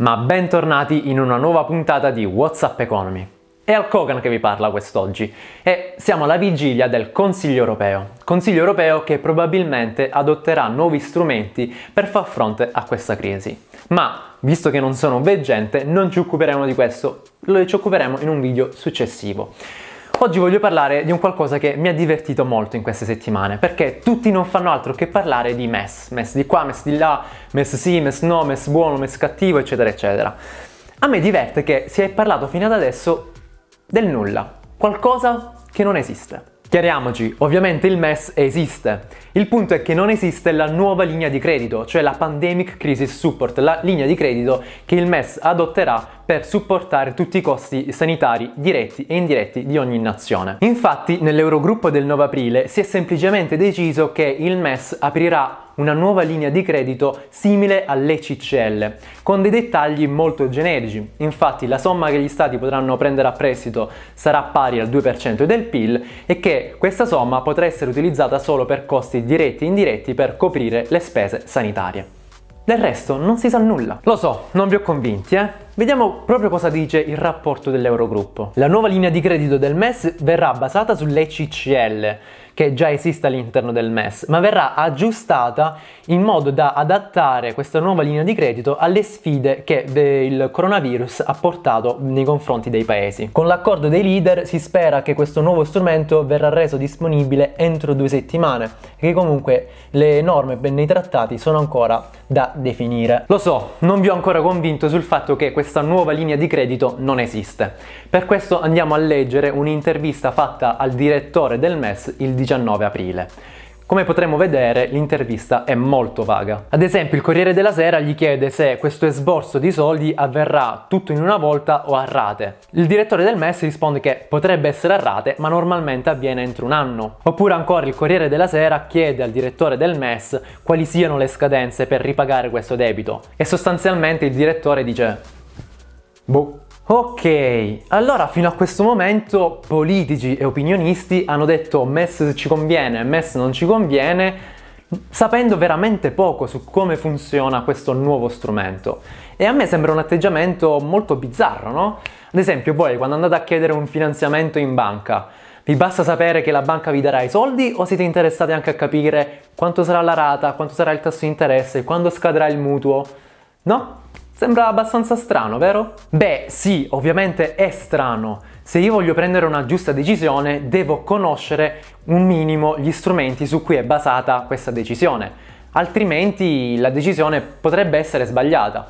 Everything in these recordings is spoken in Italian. Ma bentornati in una nuova puntata di WhatsApp Economy. È Al Kogan che vi parla quest'oggi e siamo alla vigilia del Consiglio Europeo. Consiglio Europeo che probabilmente adotterà nuovi strumenti per far fronte a questa crisi. Ma, visto che non sono veggente, non ci occuperemo di questo, ci occuperemo in un video successivo. Oggi voglio parlare di un qualcosa che mi ha divertito molto in queste settimane, perché tutti non fanno altro che parlare di MES. MES di qua, MES di là, MES sì, MES no, MES buono, MES cattivo, eccetera, eccetera. A me diverte che si è parlato fino ad adesso del nulla, qualcosa che non esiste. Chiariamoci, ovviamente il MES esiste. Il punto è che non esiste la nuova linea di credito, cioè la Pandemic Crisis Support, la linea di credito che il MES adotterà per supportare tutti i costi sanitari diretti e indiretti di ogni nazione. Infatti, nell'Eurogruppo del 9 aprile si è semplicemente deciso che il MES aprirà una nuova linea di credito simile all'ECCL, con dei dettagli molto generici. Infatti la somma che gli stati potranno prendere a prestito sarà pari al 2% del PIL e che questa somma potrà essere utilizzata solo per costi diretti e indiretti per coprire le spese sanitarie. Del resto non si sa nulla. Lo so, non vi ho convinti, Vediamo proprio cosa dice il rapporto dell'Eurogruppo. La nuova linea di credito del MES verrà basata sull'ECCL, che già esiste all'interno del MES, ma verrà aggiustata in modo da adattare questa nuova linea di credito alle sfide che il coronavirus ha portato nei confronti dei paesi. Con l'accordo dei leader si spera che questo nuovo strumento verrà reso disponibile entro 2 settimane, che comunque le norme nei trattati sono ancora da definire. Lo so, non vi ho ancora convinto sul fatto che questa nuova linea di credito non esiste. Per questo andiamo a leggere un'intervista fatta al direttore del MES il 19 aprile. Come potremo vedere, l'intervista è molto vaga. Ad esempio, il Corriere della Sera gli chiede se questo esborso di soldi avverrà tutto in una volta o a rate. Il direttore del MES risponde che potrebbe essere a rate, ma normalmente avviene entro un anno. Oppure ancora il Corriere della Sera chiede al direttore del MES quali siano le scadenze per ripagare questo debito. E sostanzialmente il direttore dice: boh. Ok, allora fino a questo momento politici e opinionisti hanno detto MES ci conviene, MES non ci conviene, sapendo veramente poco su come funziona questo nuovo strumento. E a me sembra un atteggiamento molto bizzarro, no? Ad esempio voi quando andate a chiedere un finanziamento in banca, vi basta sapere che la banca vi darà i soldi o siete interessati anche a capire quanto sarà la rata, quanto sarà il tasso di interesse, quando scadrà il mutuo? No? Sembra abbastanza strano, vero? Beh, sì, ovviamente è strano. Se io voglio prendere una giusta decisione, devo conoscere un minimo gli strumenti su cui è basata questa decisione, altrimenti la decisione potrebbe essere sbagliata.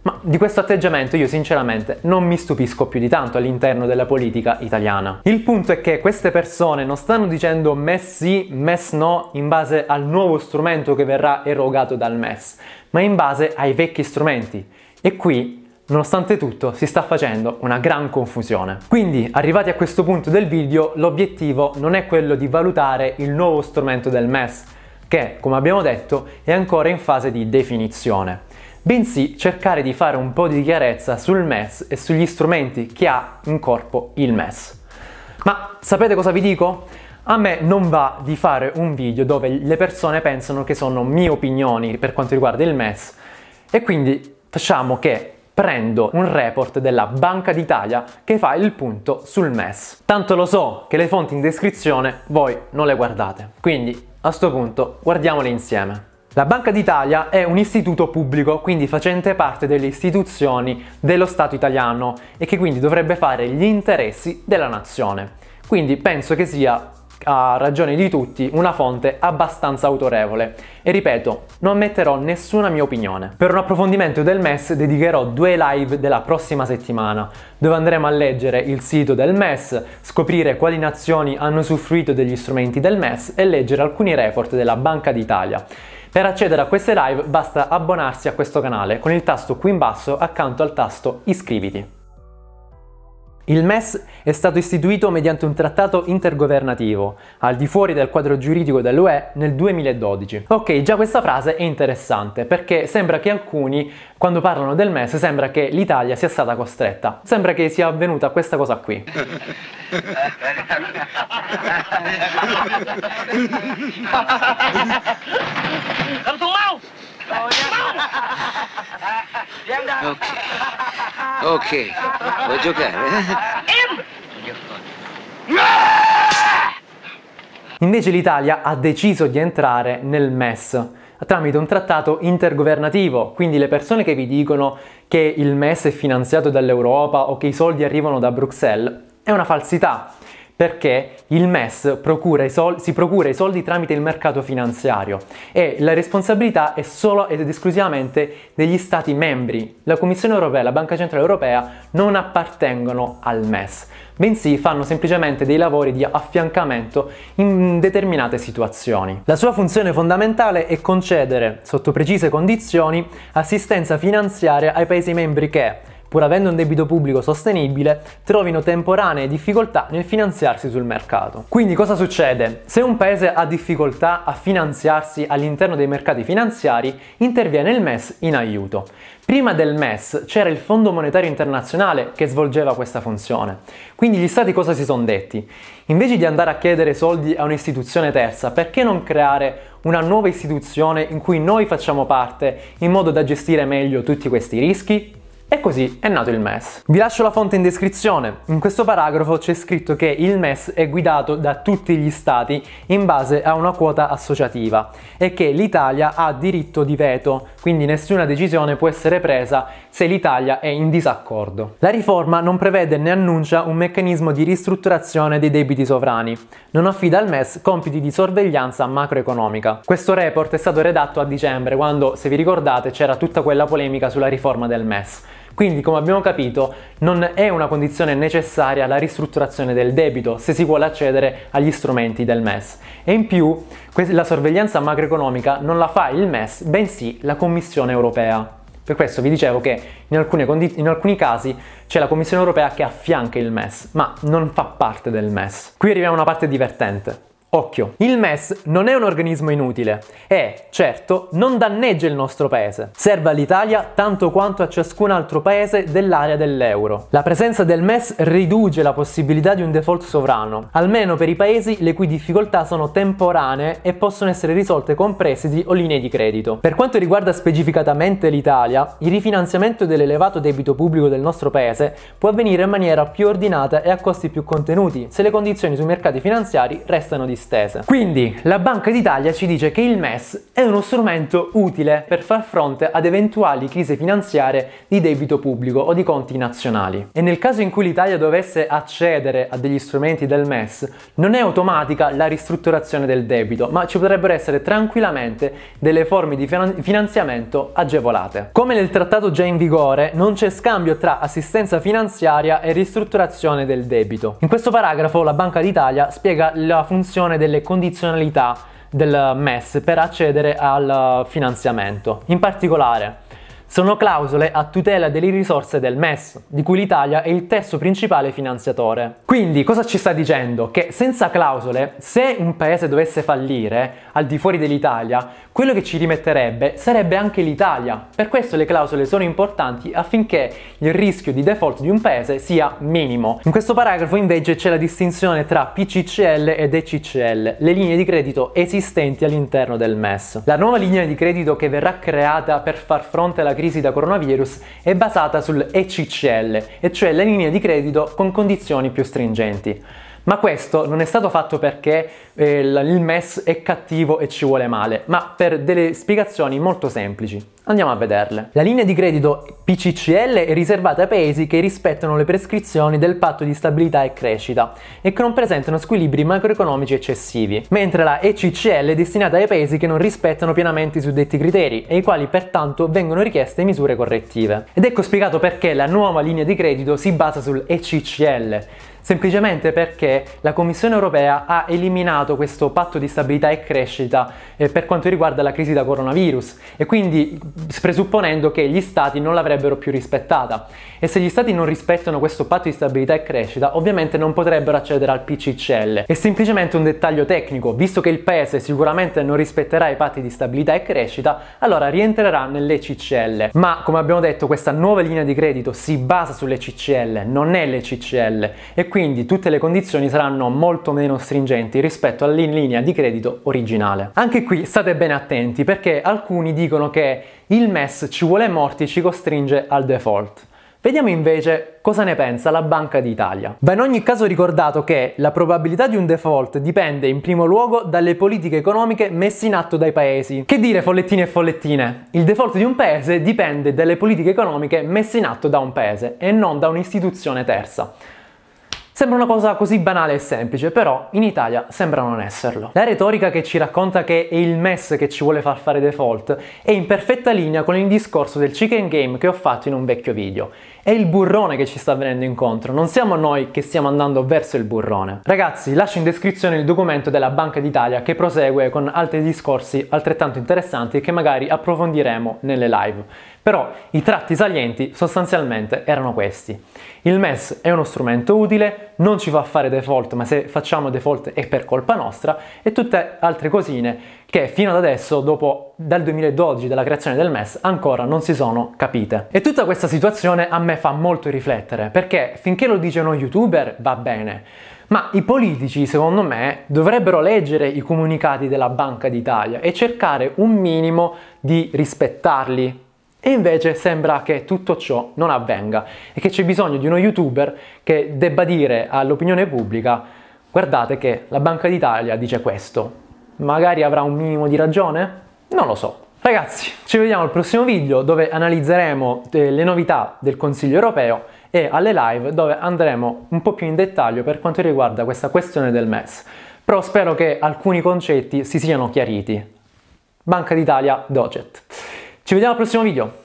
Ma di questo atteggiamento io sinceramente non mi stupisco più di tanto all'interno della politica italiana. Il punto è che queste persone non stanno dicendo MES sì, MES no in base al nuovo strumento che verrà erogato dal MES, ma in base ai vecchi strumenti. E qui, nonostante tutto, si sta facendo una gran confusione. Quindi, arrivati a questo punto del video, l'obiettivo non è quello di valutare il nuovo strumento del MES, che, come abbiamo detto, è ancora in fase di definizione, bensì cercare di fare un po' di chiarezza sul MES e sugli strumenti che ha in corpo il MES. Ma sapete cosa vi dico? A me non va di fare un video dove le persone pensano che sono mie opinioni per quanto riguarda il MES, e quindi facciamo che prendo un report della Banca d'Italia che fa il punto sul MES. Tanto lo so che le fonti in descrizione voi non le guardate, quindi a sto punto guardiamole insieme. La Banca d'Italia è un istituto pubblico, quindi facente parte delle istituzioni dello Stato italiano e che quindi dovrebbe fare gli interessi della nazione. Quindi penso che sia, a ragione di tutti, una fonte abbastanza autorevole e ripeto, non metterò nessuna mia opinione. Per un approfondimento del MES dedicherò 2 live della prossima settimana, dove andremo a leggere il sito del MES, scoprire quali nazioni hanno usufruito degli strumenti del MES e leggere alcuni report della Banca d'Italia. Per accedere a queste live basta abbonarsi a questo canale con il tasto qui in basso accanto al tasto iscriviti. Il MES è stato istituito mediante un trattato intergovernativo, al di fuori del quadro giuridico dell'UE, nel 2012. Ok, già questa frase è interessante, perché sembra che alcuni, quando parlano del MES, sembra che l'Italia sia stata costretta. Sembra che sia avvenuta questa cosa qui. Ok, vuoi giocare? Invece l'Italia ha deciso di entrare nel MES tramite un trattato intergovernativo, quindi le persone che vi dicono che il MES è finanziato dall'Europa o che i soldi arrivano da Bruxelles è una falsità, perché il MES si procura i soldi tramite il mercato finanziario e la responsabilità è solo ed esclusivamente degli Stati membri. La Commissione Europea e la Banca Centrale Europea non appartengono al MES, bensì fanno semplicemente dei lavori di affiancamento in determinate situazioni. La sua funzione fondamentale è concedere, sotto precise condizioni, assistenza finanziaria ai Paesi membri che, pur avendo un debito pubblico sostenibile, trovino temporanee difficoltà nel finanziarsi sul mercato. Quindi cosa succede? Se un paese ha difficoltà a finanziarsi all'interno dei mercati finanziari, interviene il MES in aiuto. Prima del MES c'era il Fondo Monetario Internazionale che svolgeva questa funzione. Quindi gli stati cosa si sono detti? Invece di andare a chiedere soldi a un'istituzione terza, perché non creare una nuova istituzione in cui noi facciamo parte in modo da gestire meglio tutti questi rischi? E così è nato il MES. Vi lascio la fonte in descrizione. In questo paragrafo c'è scritto che il MES è guidato da tutti gli stati in base a una quota associativa e che l'Italia ha diritto di veto, quindi nessuna decisione può essere presa se l'Italia è in disaccordo. La riforma non prevede né annuncia un meccanismo di ristrutturazione dei debiti sovrani, non affida al MES compiti di sorveglianza macroeconomica. Questo report è stato redatto a dicembre, quando, se vi ricordate, c'era tutta quella polemica sulla riforma del MES. Quindi, come abbiamo capito, non è una condizione necessaria la ristrutturazione del debito se si vuole accedere agli strumenti del MES. E in più, la sorveglianza macroeconomica non la fa il MES, bensì la Commissione Europea. Per questo vi dicevo che in alcuni casi c'è la Commissione Europea che affianca il MES, ma non fa parte del MES. Qui arriviamo a una parte divertente. Occhio, il MES non è un organismo inutile e, certo, non danneggia il nostro paese. Serve all'Italia tanto quanto a ciascun altro paese dell'area dell'euro. La presenza del MES riduce la possibilità di un default sovrano, almeno per i paesi le cui difficoltà sono temporanee e possono essere risolte con prestiti o linee di credito. Per quanto riguarda specificatamente l'Italia, il rifinanziamento dell'elevato debito pubblico del nostro paese può avvenire in maniera più ordinata e a costi più contenuti, se le condizioni sui mercati finanziari restano di stese. Quindi la Banca d'Italia ci dice che il MES è uno strumento utile per far fronte ad eventuali crisi finanziarie di debito pubblico o di conti nazionali. E nel caso in cui l'Italia dovesse accedere a degli strumenti del MES, non è automatica la ristrutturazione del debito, ma ci potrebbero essere tranquillamente delle forme di finanziamento agevolate. Come nel trattato già in vigore, non c'è scambio tra assistenza finanziaria e ristrutturazione del debito. In questo paragrafo la Banca d'Italia spiega la funzione delle condizionalità del MES per accedere al finanziamento. In particolare, sono clausole a tutela delle risorse del MES, di cui l'Italia è il terzo principale finanziatore. Quindi cosa ci sta dicendo? Che senza clausole, se un paese dovesse fallire al di fuori dell'Italia, quello che ci rimetterebbe sarebbe anche l'Italia. Per questo le clausole sono importanti, affinché il rischio di default di un paese sia minimo. In questo paragrafo invece c'è la distinzione tra PCCL ed ECCL, le linee di credito esistenti all'interno del MES. La nuova linea di credito che verrà creata per far fronte alla crisi da coronavirus è basata sul ECCL, e cioè la linea di credito con condizioni più stringenti. Ma questo non è stato fatto perché il MES è cattivo e ci vuole male, ma per delle spiegazioni molto semplici. Andiamo a vederle. La linea di credito PCCL è riservata ai paesi che rispettano le prescrizioni del patto di stabilità e crescita e che non presentano squilibri macroeconomici eccessivi, mentre la ECCL è destinata ai paesi che non rispettano pienamente i suddetti criteri e ai quali pertanto vengono richieste misure correttive. Ed ecco spiegato perché la nuova linea di credito si basa sul ECCL. Semplicemente perché la Commissione Europea ha eliminato questo patto di stabilità e crescita per quanto riguarda la crisi da coronavirus, e quindi presupponendo che gli stati non l'avrebbero più rispettata, e se gli stati non rispettano questo patto di stabilità e crescita ovviamente non potrebbero accedere al PCCL. È semplicemente un dettaglio tecnico: visto che il paese sicuramente non rispetterà i patti di stabilità e crescita, allora rientrerà nell'ECCL. Ma come abbiamo detto, questa nuova linea di credito si basa sull'ECCL, non è l'ECCL, e quindi tutte le condizioni saranno molto meno stringenti rispetto alla linea di credito originale. Anche qui state bene attenti, perché alcuni dicono che il MES ci vuole morti, ci costringe al default. Vediamo invece cosa ne pensa la Banca d'Italia. Va in ogni caso ricordato che la probabilità di un default dipende in primo luogo dalle politiche economiche messe in atto dai paesi. Che dire, follettini e follettine? Il default di un paese dipende dalle politiche economiche messe in atto da un paese e non da un'istituzione terza. Sembra una cosa così banale e semplice, però in Italia sembra non esserlo. La retorica che ci racconta che è il MES che ci vuole far fare default è in perfetta linea con il discorso del chicken game che ho fatto in un vecchio video. È il burrone che ci sta venendo incontro, non siamo noi che stiamo andando verso il burrone. Ragazzi, lascio in descrizione il documento della Banca d'Italia che prosegue con altri discorsi altrettanto interessanti che magari approfondiremo nelle live. Però i tratti salienti sostanzialmente erano questi. Il MES è uno strumento utile, non ci fa fare default, ma se facciamo default è per colpa nostra, e tutte altre cosine che fino ad adesso, dal 2012 della creazione del MES, ancora non si sono capite. E tutta questa situazione a me fa molto riflettere, perché finché lo dice uno youtuber va bene, ma i politici, secondo me, dovrebbero leggere i comunicati della Banca d'Italia e cercare un minimo di rispettarli. E invece sembra che tutto ciò non avvenga e che c'è bisogno di uno youtuber che debba dire all'opinione pubblica: guardate che la Banca d'Italia dice questo, magari avrà un minimo di ragione? Non lo so. Ragazzi, ci vediamo al prossimo video, dove analizzeremo le novità del Consiglio Europeo, e alle live dove andremo un po' più in dettaglio per quanto riguarda questa questione del MES. Però spero che alcuni concetti si siano chiariti. Banca d'Italia, docet. Ci vediamo al prossimo video!